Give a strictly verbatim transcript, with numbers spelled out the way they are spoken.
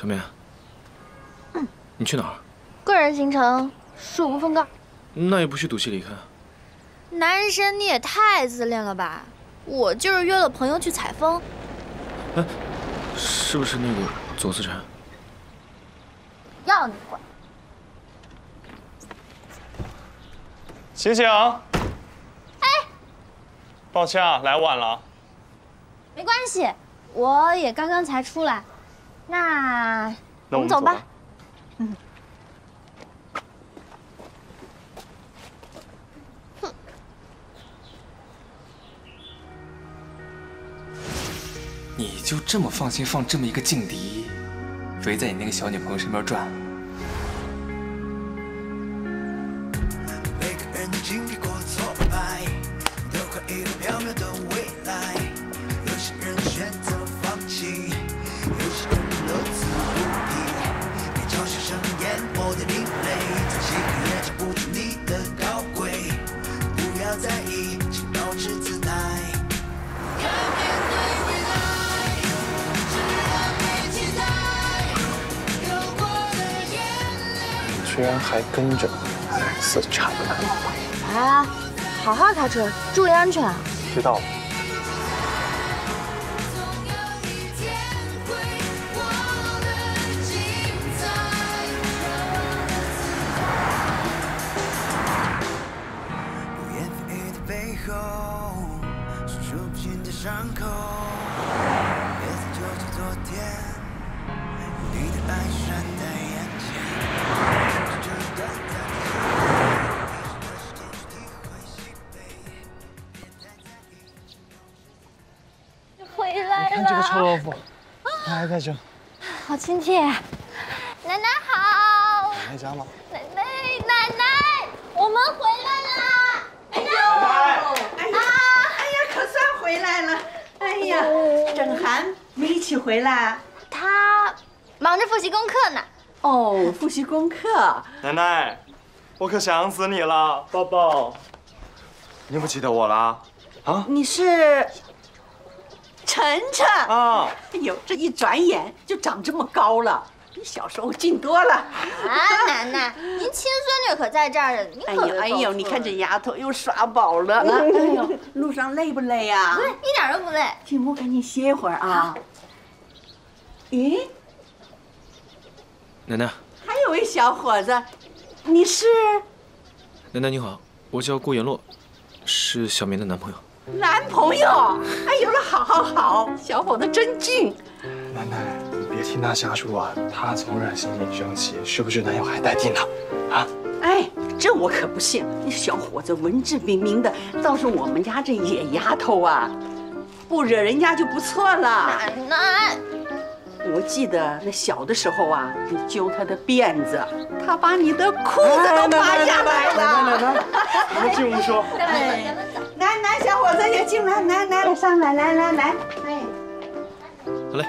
小敏，嗯，你去哪儿？个人行程，恕不奉告。那也不许赌气离开。男人参，你也太自恋了吧！我就是约了朋友去采风。哎，是不是那个左思辰？要你管！醒醒！哎，抱歉啊，来晚了。没关系，我也刚刚才出来。 那我们走吧。嗯。哼。你就这么放心放这么一个劲敌，围在你那个小女朋友身边转？居然还跟着，来死缠烂！啊，好好开车，注意安全啊！知道了。臭豆腐，还在蒸，好亲切。奶奶好，奶奶家吗？奶奶，奶奶，我们回来啦！哎呀，哎呀，哎呀，可算回来了！哎呀，整涵没一起回来，他忙着复习功课呢。哦，复习功课。奶奶，我可想死你了，抱抱。你不记得我了？啊？你是？ 晨晨啊，哎呦，这一转眼就长这么高了，比小时候俊多了。啊，奶奶，您亲孙女可在这儿，您可哎呦，你看这丫头又耍宝了。哎呦，路上累不累呀？累，一点都不累。进屋赶紧歇一会儿啊。咦，奶奶，还有位小伙子，你是？奶奶你好，我叫顾言洛，是小明的男朋友。 男朋友，哎呦，那好，好，好，小伙子真俊。奶奶，你别听他瞎说啊，他总染心敏生气，是不是男友还带劲呢？啊？哎，这我可不信。那小伙子文质彬彬的，倒是我们家这野丫头啊，不惹人家就不错了。奶奶，我记得那小的时候啊，你揪他的辫子，他把你的裤子都扒下来了。奶奶，我们进屋说。哎，来来，小伙子也进来，来来来，上来，来来来，哎，好嘞。